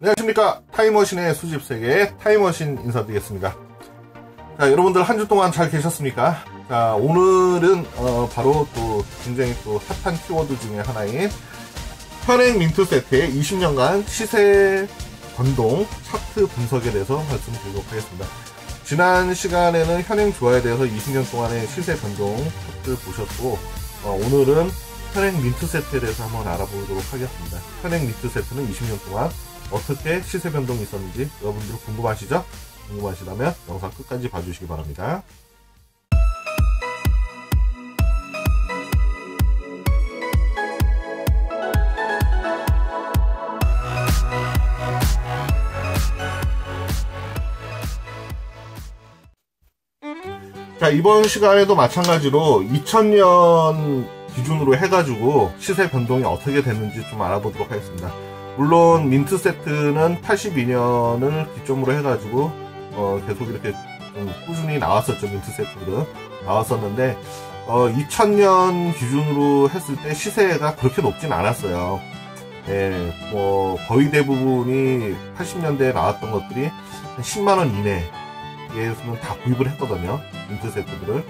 안녕하십니까, 타임머신의 수집세계 타임머신 인사드리겠습니다. 자, 여러분들 한 주 동안 잘 계셨습니까? 자, 오늘은 바로 또 굉장히 또 핫한 키워드 중에 하나인 현행 민트세트의 20년간 시세 변동 차트 분석에 대해서 말씀드리도록 하겠습니다. 지난 시간에는 현행 주화에 대해서 20년 동안의 시세 변동 차트를 보셨고, 오늘은 현행 민트세트에 대해서 한번 알아보도록 하겠습니다. 현행 민트세트는 20년 동안 어떻게 시세 변동이 있었는지 여러분들 궁금하시죠? 궁금하시다면 영상 끝까지 봐주시기 바랍니다. 자, 이번 시간에도 마찬가지로 2000년 기준으로 해가지고 시세 변동이 어떻게 됐는지 좀 알아보도록 하겠습니다. 물론 민트세트는 82년을 기점으로 해가지고 계속 이렇게 좀 꾸준히 나왔었죠. 민트세트들은 나왔었는데 2000년 기준으로 했을 때 시세가 그렇게 높진 않았어요. 예, 뭐 거의 대부분이 80년대에 나왔던 것들이 한 10만원 이내에서는 다 구입을 했거든요, 민트세트들을.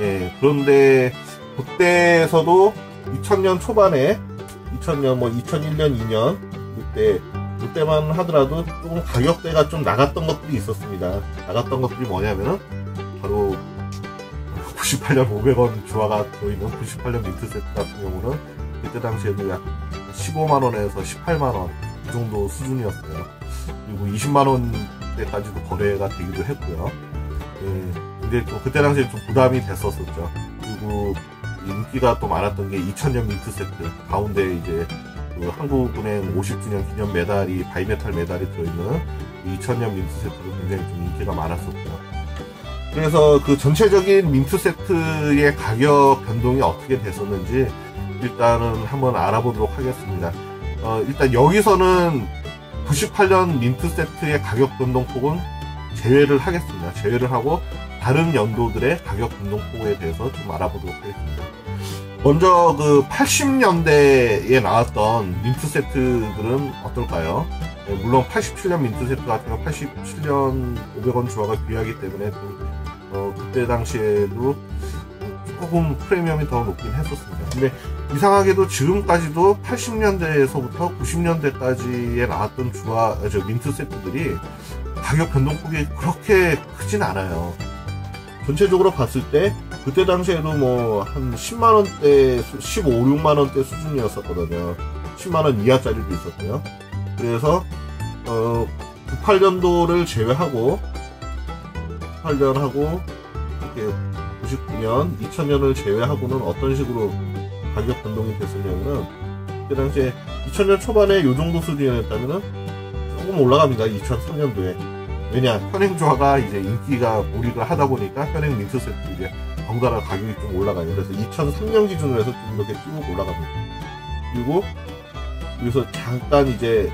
예, 그런데 그때에서도 2000년 초반에 2000년 뭐 2001년 2년 그때만 하더라도 조금 가격대가 좀 나갔던 것들이 있었습니다. 나갔던 것들이 뭐냐면은 바로 98년 500원 주화가 보이는 98년 민트세트 같은 경우는 그때 당시에도 약 15만원에서 18만원 그 정도 수준이었어요. 그리고 20만원대까지도 거래가 되기도 했고요. 예, 근데 또 그때 당시에 좀 부담이 됐었었죠. 그리고 인기가 또 많았던 게 2000년 민트세트 가운데 이제 그 한국은행 50주년 기념 메달이 바이메탈 메달이 들어있는 2000년 민트세트도 굉장히 좀 인기가 많았었고요. 그래서 그 전체적인 민트세트의 가격 변동이 어떻게 됐었는지 일단은 한번 알아보도록 하겠습니다. 일단 여기서는 98년 민트세트의 가격 변동폭은 제외를 하겠습니다. 제외를 하고 다른 연도들의 가격 변동폭에 대해서 좀 알아보도록 하겠습니다. 먼저 그 80년대에 나왔던 민트세트들은 어떨까요? 네, 물론 87년 민트세트 같은 경우 87년 500원 주화가 귀하기 때문에 그때 당시에도 조금 프리미엄이 더 높긴 했었습니다. 근데 이상하게도 지금까지도 80년대에서부터 90년대까지에 나왔던 민트세트들이 가격 변동폭이 그렇게 크진 않아요. 전체적으로 봤을 때 그때 당시에도 뭐 한 10만원대 15, 16만원대 수준이었었거든요. 10만원 이하짜리도 있었고요. 그래서 98년도를 제외하고 98년하고 이렇게 99년, 2000년을 제외하고는 어떤 식으로 가격 변동이 됐었냐면은 그때 당시에 2000년 초반에 이 정도 수준이었다면은 조금 올라갑니다. 2003년도에. 왜냐, 현행주화가 이제 인기가 몰입을 하다 보니까 현행 민트세트 이제 덩달아 가격이 좀 올라가요. 그래서 2003년 기준으로 해서 좀 이렇게 쭉 올라갑니다. 그리고 여기서 잠깐 이제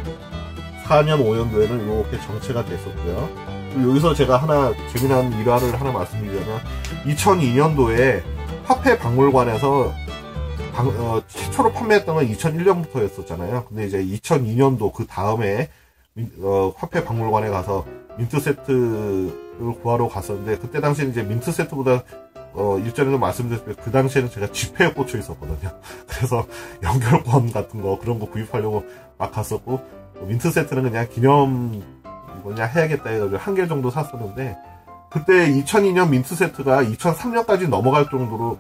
4년, 5년도에는 이렇게 정체가 됐었고요. 그리고 여기서 제가 하나 재미난 일화를 하나 말씀드리자면 2002년도에 화폐박물관에서 최초로 판매했던 건 2001년부터였었잖아요. 근데 이제 2002년도 그 다음에 화폐박물관에 가서 민트세트를 구하러 갔었는데 그때 당시에는 이제 민트세트보다 일전에도 말씀드렸지만 그 당시에는 제가 지폐에 꽂혀 있었거든요. 그래서 연결권 같은 거 그런 거 구입하려고 막 갔었고 민트세트는 그냥 기념 뭐냐 해야겠다 해가지고 한 개 정도 샀었는데 그때 2002년 민트세트가 2003년까지 넘어갈 정도로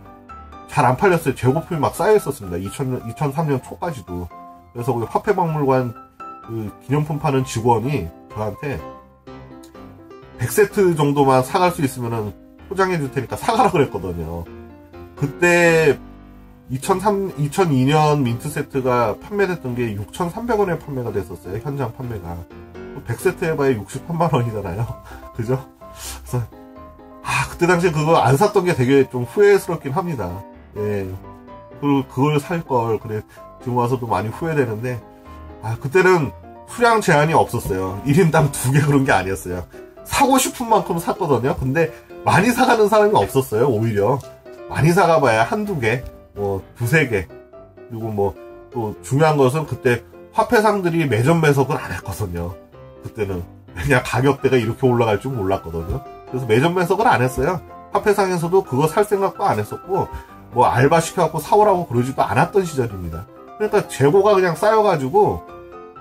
잘 안 팔렸어요. 재고품이 막 쌓여 있었습니다. 2003년 초까지도. 그래서 우리 화폐박물관 그 기념품 파는 직원이 저한테 100세트 정도만 사갈 수 있으면은 포장해 줄 테니까 사가라 그랬거든요. 그때 2002년 민트세트가 판매됐던 게 6,300원에 판매가 됐었어요. 현장 판매가. 100세트 해봐야 63만원이잖아요. 그죠? 그래서, 그때 당시에 그거 안 샀던 게 되게 좀 후회스럽긴 합니다. 예. 그걸 살걸. 그래. 지금 와서도 많이 후회되는데, 그때는 수량 제한이 없었어요. 1인당 2개 그런 게 아니었어요. 사고 싶은 만큼 샀거든요. 근데 많이 사가는 사람이 없었어요. 오히려 많이 사가봐야 한두 개, 뭐 두세 개. 그리고 뭐 또 중요한 것은 그때 화폐상들이 매점 매석은 안 했거든요. 그때는 그냥 가격대가 이렇게 올라갈 줄 몰랐거든요. 그래서 매점 매석을 안 했어요. 화폐상에서도 그거 살 생각도 안 했었고 뭐 알바 시켜갖고 사오라고 그러지도 않았던 시절입니다. 그러니까 재고가 그냥 쌓여가지고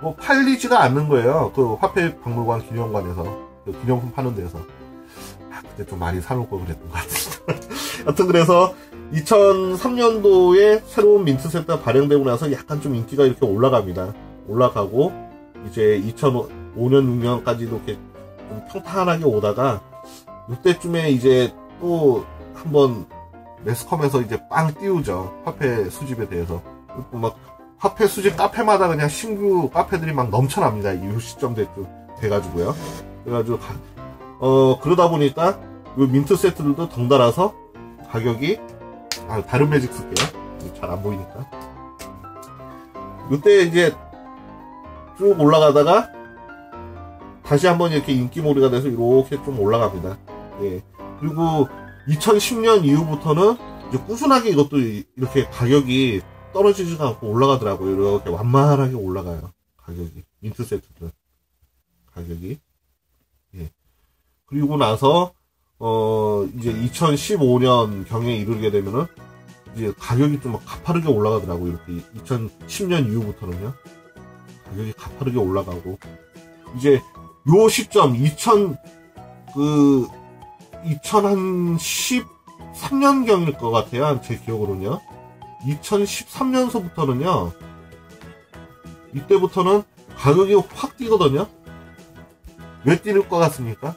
뭐 팔리지가 않는 거예요. 그 화폐박물관 기념관에서, 그 기념품 파는 데에서. 아, 그때 좀 많이 사놓을 걸 그랬던 것 같은데. 여튼 그래서 2003년도에 새로운 민트세트가 발행되고 나서 약간 좀 인기가 이렇게 올라갑니다. 올라가고 이제 2005년 6년까지도 이렇게 좀 평탄하게 오다가 이때쯤에 이제 또 한번 매스컴에서 이제 빵 띄우죠. 화폐 수집에 대해서. 막 화폐 수집 카페마다 그냥 신규 카페들이 막 넘쳐납니다. 이 시점 돼가지고요. 그래가지고 그러다 보니까 이 민트 세트들도 덩달아서 가격이, 다른 매직 쓸게요. 잘 안 보이니까. 이때 이제 쭉 올라가다가 다시 한번 이렇게 인기몰이가 돼서 이렇게 좀 올라갑니다. 예. 그리고 2010년 이후부터는 이제 꾸준하게 이것도 이렇게 가격이 떨어지지가 않고 올라가더라고요. 이렇게 완만하게 올라가요. 가격이. 민트 세트들. 가격이. 예. 그리고 나서, 이제 2015년 경에 이르게 되면은, 이제 가격이 좀 막 가파르게 올라가더라고요. 이렇게 2010년 이후부터는요. 가격이 가파르게 올라가고. 이제 요 시점, 2013년경일 것 같아요. 제 기억으로는요. 2013년서부터는요, 이때부터는 가격이 확 뛰거든요. 왜 뛰는 것 같습니까?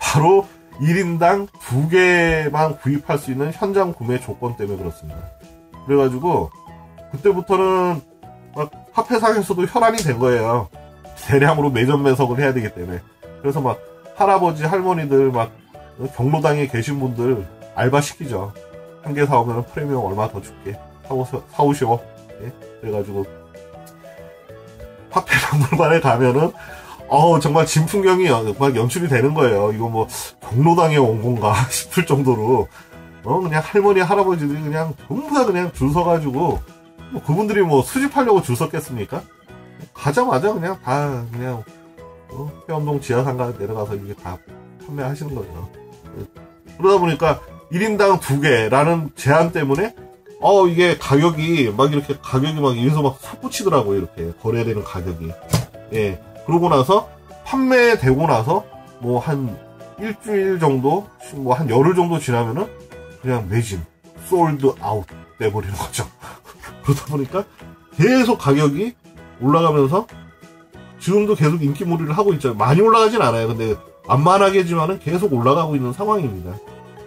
바로 1인당 2개만 구입할 수 있는 현장 구매 조건 때문에 그렇습니다. 그래가지고 그때부터는 막 화폐상에서도 혈안이 된 거예요. 대량으로 매점 매석을 해야 되기 때문에. 그래서 막 할아버지 할머니들 막 경로당에 계신 분들 알바 시키죠. 한 개 사오면 프리미엄 얼마 더 줄게. 사오시오. 예? 그래가지고, 화폐박물관에 가면은, 정말 진풍경이 막 연출이 되는 거예요. 이거 뭐, 경로당에 온 건가 싶을 정도로, 그냥 할머니, 할아버지들이 그냥 전부 다 그냥 줄 서가지고, 뭐, 그분들이 뭐 수집하려고 줄 섰겠습니까? 가자마자 그냥 다, 그냥, 회원동 지하상가에 내려가서 이게 다 판매하시는 거죠. 예. 그러다 보니까, 1인당 2개라는 제한 때문에, 이게 가격이, 막 이렇게 가격이 막 여기서 막 솟구치더라고요. 이렇게 거래되는 가격이. 예. 그러고 나서, 판매되고 나서, 뭐 한 일주일 정도, 뭐 한 열흘 정도 지나면은, 그냥 매진, 솔드 아웃 돼버리는 거죠. 그러다 보니까, 계속 가격이 올라가면서, 지금도 계속 인기몰이를 하고 있죠. 많이 올라가진 않아요. 근데, 만만하게지만은 계속 올라가고 있는 상황입니다.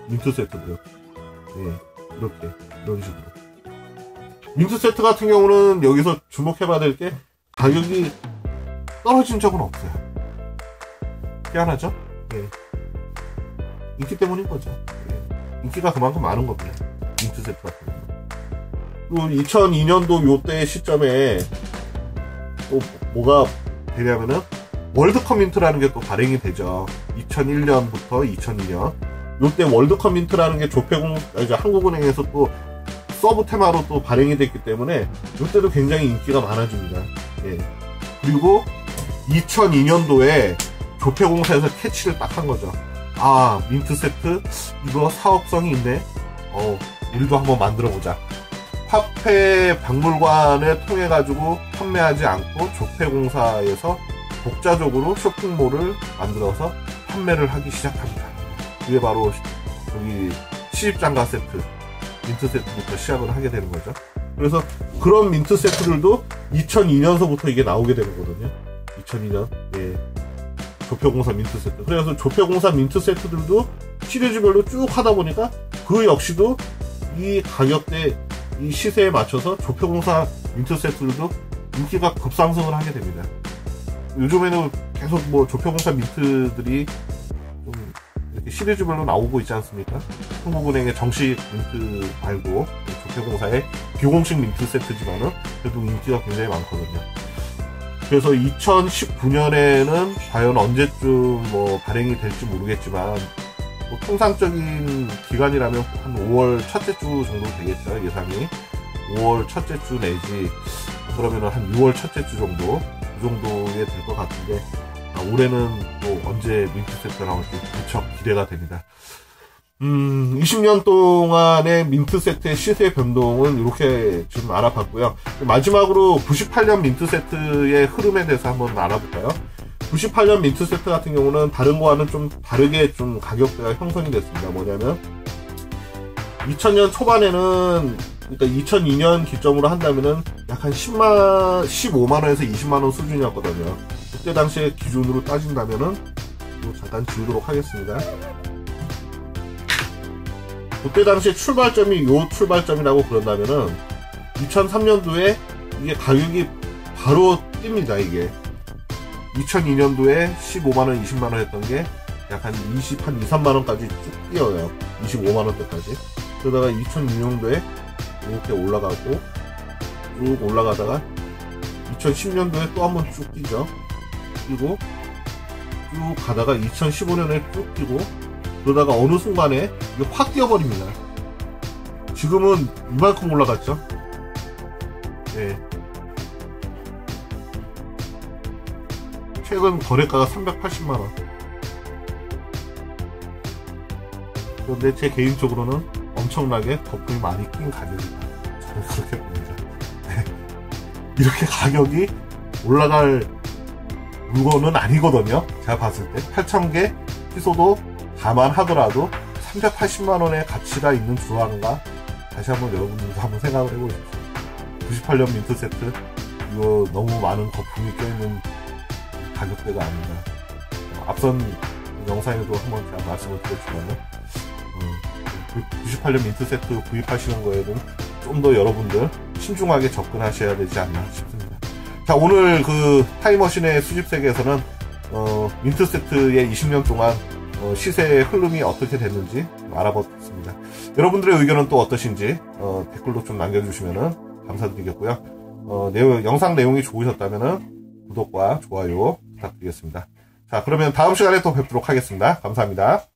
민트세트고요. 예, 이렇게 이런 식으로 민트세트 같은 경우는 여기서 주목해봐야 될 게 가격이 떨어진 적은 없어요. 희한하죠? 예, 인기 때문인 거죠. 예. 인기가 그만큼 많은 겁니다. 민트세트 같은 경우. 그리고 2002년도 요때 시점에 또 뭐가 되냐면은 월드컵 민트라는 게 또 발행이 되죠. 2001년부터 2002년. 요때 월드컵 민트라는 게 한국은행에서 또 서브 테마로 또 발행이 됐기 때문에 요때도 굉장히 인기가 많아집니다. 예. 그리고 2002년도에 조폐공사에서 캐치를 딱 한 거죠. 아, 민트 세트 이거 사업성이 있네. 우리도 한번 만들어 보자. 화폐 박물관을 통해 가지고 판매하지 않고 조폐공사에서 독자적으로 쇼핑몰을 만들어서 판매를 하기 시작합니다. 이게 바로 여기 시집장가 세트, 민트 세트부터 시작을 하게 되는 거죠. 그래서 그런 민트 세트들도 2002년서부터 이게 나오게 되는 거거든요. 2002년, 예, 조폐공사 민트 세트. 그래서 조폐공사 민트 세트들도 시리즈별로 쭉 하다 보니까 그 역시도 이 가격대, 이 시세에 맞춰서 조폐공사 민트 세트들도 인기가 급상승을 하게 됩니다. 요즘에는 계속 뭐 조폐공사 민트들이 좀 시리즈별로 나오고 있지 않습니까? 한국은행의 정식 민트 말고 조폐공사의 비공식 민트 세트지만은 그래도 인기가 굉장히 많거든요. 그래서 2019년에는 과연 언제쯤 뭐 발행이 될지 모르겠지만 뭐 통상적인 기간이라면 한 5월 첫째 주 정도 되겠죠, 예상이. 5월 첫째 주 내지 그러면 한 6월 첫째 주 정도, 이 정도에 될 것 같은데, 올해는 또 언제 민트세트가 나올지 무척 기대가 됩니다. 20년 동안의 민트세트의 시세 변동은 이렇게 지금 알아봤고요. 마지막으로 98년 민트세트의 흐름에 대해서 한번 알아볼까요? 98년 민트세트 같은 경우는 다른 거와는 좀 다르게 좀 가격대가 형성이 됐습니다. 뭐냐면 2000년 초반에는, 그러니까 2002년 기점으로 한다면은 약한 15만원에서 20만원 수준이었거든요. 그때 당시의 기준으로 따진다면은, 잠깐 지우도록 하겠습니다. 그때 당시 출발점이 요 출발점이라고 그런다면은 2003년도에 이게 가격이 바로 뜁니다. 이게 2002년도에 15만원 20만원 했던게 약 한 23만원까지 쭉 뛰어요. 25만원대까지. 그러다가 2006년도에 이렇게 올라가고 쭉 올라가다가 2010년도에 또 한번 쭉 뛰죠. 뛰고 쭉 가다가 2015년에 쭉 뛰고, 그러다가 어느 순간에 이게 확 뛰어버립니다. 지금은 이만큼 올라갔죠. 네. 최근 거래가가 380만원. 그런데 제 개인적으로는 엄청나게 거품이 많이 낀 가격이다. 저는 그렇게 봅니다. 네. 이렇게 가격이 올라갈 물건은 아니거든요. 제가 봤을 때 8,000개 희소도 감안하더라도 380만원의 가치가 있는 주화인가? 다시 한번 여러분들도 한번 생각을 해보십시오. 98년 민트세트, 이거 너무 많은 거품이 껴있는 가격대가 아닌가. 앞선 영상에도 한번 제가 말씀을 드렸지만 98년 민트세트 구입하시는 거에는 좀 더 여러분들 신중하게 접근하셔야 되지 않나 싶습니다. 자, 오늘 그 타임머신의 수집세계에서는 민트세트의 20년 동안 시세의 흐름이 어떻게 됐는지 알아봤습니다. 여러분들의 의견은 또 어떠신지 댓글로 좀 남겨주시면 감사드리겠고요. 영상 내용이 좋으셨다면 구독과 좋아요 부탁드리겠습니다. 자, 그러면 다음 시간에 또 뵙도록 하겠습니다. 감사합니다.